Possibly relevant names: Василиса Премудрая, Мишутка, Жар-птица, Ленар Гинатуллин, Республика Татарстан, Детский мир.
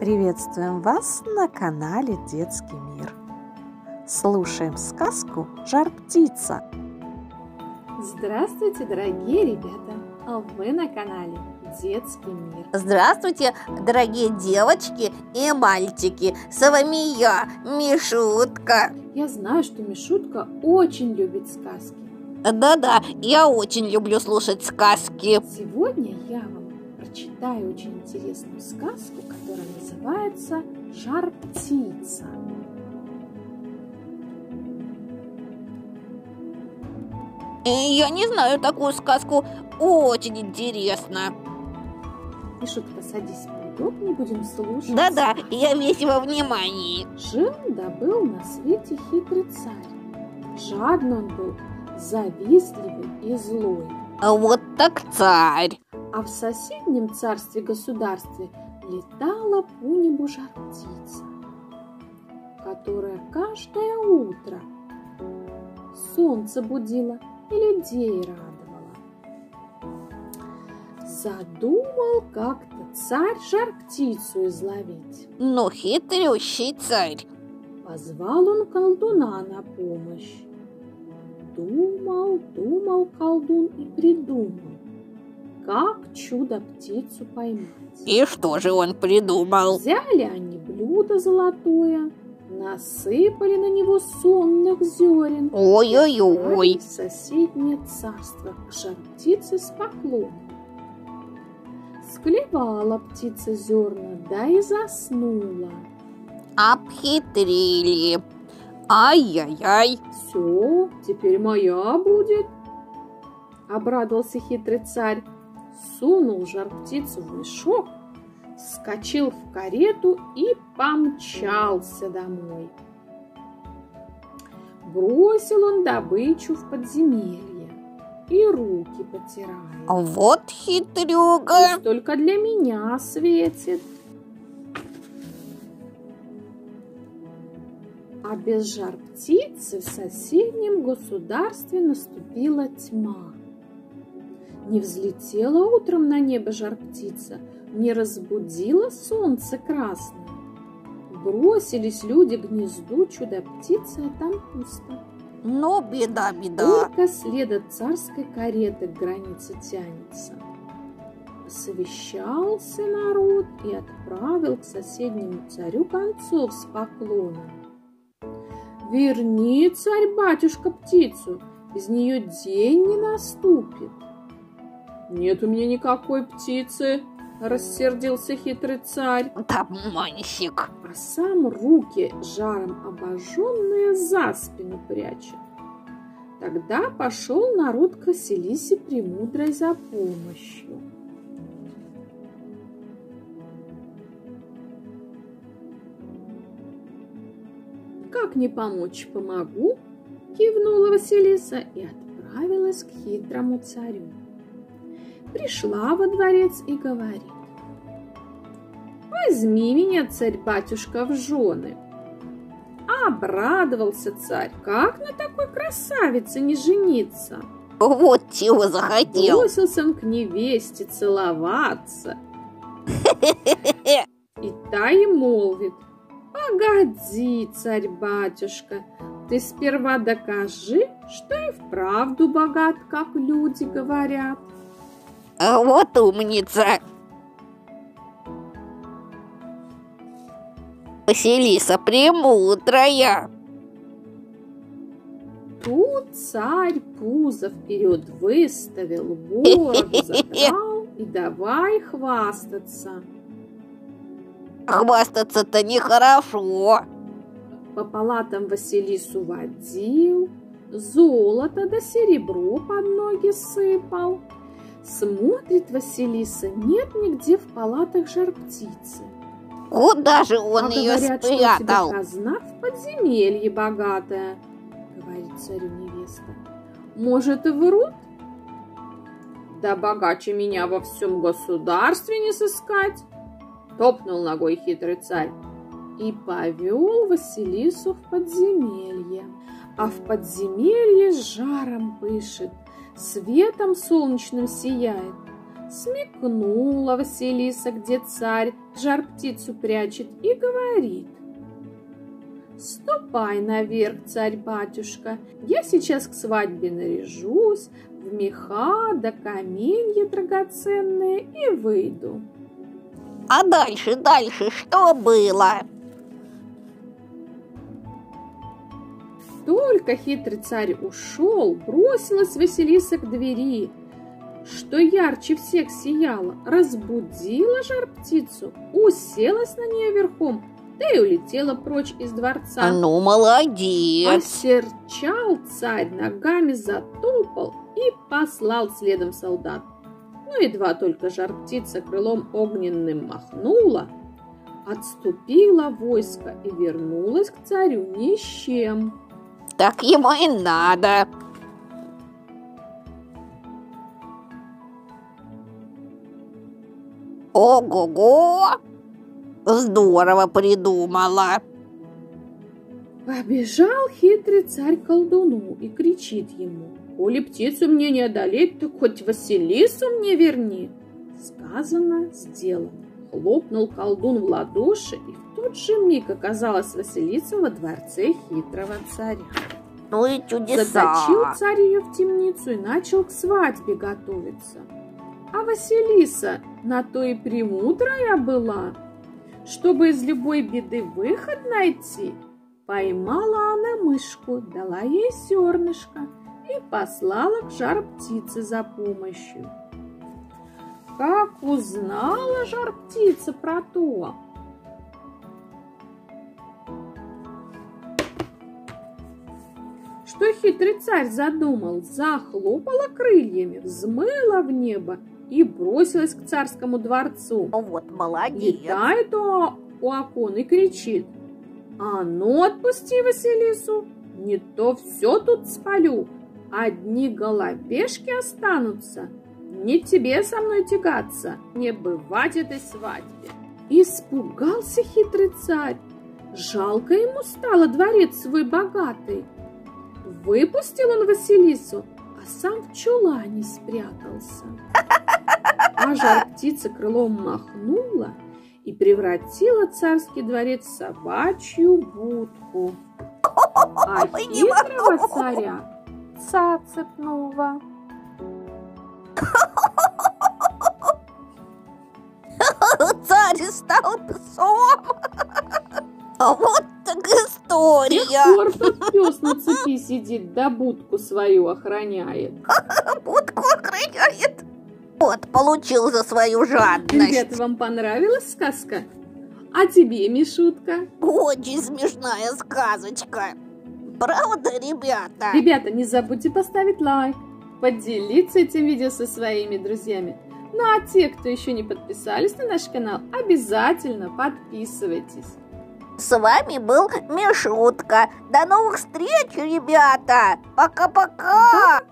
Приветствуем вас на канале Детский мир. Слушаем сказку «Жар-птица». Здравствуйте, дорогие ребята! А вы на канале Детский мир. Здравствуйте, дорогие девочки и мальчики! С вами я, Мишутка. Я знаю, что Мишутка очень любит сказки. Да-да, я очень люблю слушать сказки. Сегодня я вам прочитаю очень интересную сказку, которая называется «Жар-птица». Я не знаю такую сказку, очень интересно. Мишутка, садись поудобнее, будем слушать. Да-да, я весь во внимании. Жил-да был на свете хитрый царь. Жадный он был, завистливый и злой. А вот так царь. А в соседнем царстве-государстве летала по небу жар-птица, которая каждое утро солнце будила и людей радовала. Задумал как-то царь жар-птицу изловить. Но хитрющий царь. Позвал он колдуна на помощь. Думал, думал колдун и придумал, как чудо-птицу поймать. И что же он придумал? Взяли они блюдо золотое, насыпали на него сонных зерен. Ой-ой-ой! Соседнее царство к жар-птице с поклоном. Склевала птица зерна, да и заснула. Обхитрили. Ай-яй-яй! Все, теперь моя будет. Обрадовался хитрый царь. Сунул жар-птицу в мешок, вскочил в карету и помчался домой. Бросил он добычу в подземелье и руки потирает. Вот хитрюга! Пусть только для меня светит. А без жар-птицы в соседнем государстве наступила тьма. Не взлетела утром на небо жар-птица, не разбудила солнце красное. Бросились люди к гнезду чудо-птицы, а там пусто. Но беда, беда. Только след от царской кареты к границе тянется. Совещался народ и отправил к соседнему царю гонцов с поклоном. «Верни, царь-батюшка, птицу, без нее день не наступит». «Нет у меня никакой птицы», — рассердился хитрый царь. «Обманщик!» А сам руки жаром обожженные за спину прячет. Тогда пошел народ к Василисе Премудрой за помощью. «Как не помочь, помогу!» — кивнула Василиса и отправилась к хитрому царю. Пришла во дворец и говорит: «Возьми меня, царь-батюшка, в жены». Обрадовался царь, как на такой красавице не жениться. Вот чего захотел. Бросился он к невесте целоваться. И та и молвит: «Погоди, царь-батюшка, ты сперва докажи, что и вправду богат, как люди говорят». А вот умница! Василиса Премудрая! Тут царь пузо вперед выставил, бороду задрал и давай хвастаться. Хвастаться-то нехорошо. По палатам Василису водил, золото да серебро под ноги сыпал. Смотрит Василиса, нет нигде в палатах жар-птицы. Куда же он ее спрятал? Говорят, что у тебя казна в подземелье богатая, говорит царю невеста. Может, и врут? Да богаче меня во всем государстве не сыскать. Топнул ногой хитрый царь и повел Василису в подземелье. А в подземелье жаром пышет, светом солнечным сияет. Смекнула Василиса, где царь жар-птицу прячет, и говорит: «Ступай наверх, царь-батюшка, я сейчас к свадьбе наряжусь, в меха да каменья драгоценные и выйду». А дальше что было? Только хитрый царь ушел, бросилась Василиса к двери, что ярче всех сияла, разбудила жар-птицу, уселась на нее верхом, да и улетела прочь из дворца. Ну, молодец! Осерчал царь, ногами затопал и послал следом солдат. Но едва только жар-птица крылом огненным махнула, отступила войско и вернулась к царю ни с чем. Так ему и надо. Ого-го! Здорово придумала! Побежал хитрый царь к колдуну и кричит ему: «Коли птицу мне не одолеть, то хоть Василису мне верни!» Сказано, сделано. Хлопнул колдун в ладоши, и в тот же миг оказалась Василиса во дворце хитрого царя. Ну и чудеса! Заточил царь ее в темницу и начал к свадьбе готовиться. А Василиса на то и премудрая была, чтобы из любой беды выход найти. Поймала она мышку, дала ей зернышко и послала к жар-птице за помощью. Как узнала жар-птица про то, что хитрый царь задумал, захлопала крыльями, взмыла в небо и бросилась к царскому дворцу. Вот молодец! Летает у окон и кричит: «А ну отпусти Василису, не то все тут спалю, одни головешки останутся, не тебе со мной тягаться, не бывать этой свадьбе». Испугался хитрый царь, жалко ему стало дворец свой богатый. Выпустил он Василису, а сам в чулане спрятался. А жар-птица крылом махнула и превратила царский дворец в собачью будку. А хитрого царя цацепнула. Царь стал псом. Вот так история. С тех пор тот пес на цепи сидит, да будку свою охраняет. Будку охраняет. Вот, получил за свою жадность. Ребята, вам понравилась сказка? А тебе, Мишутка? Очень смешная сказочка. Правда, ребята? Ребята, не забудьте поставить лайк, поделиться этим видео со своими друзьями. Ну а те, кто еще не подписались на наш канал, обязательно подписывайтесь. С вами был Мишутка. До новых встреч, ребята! Пока-пока!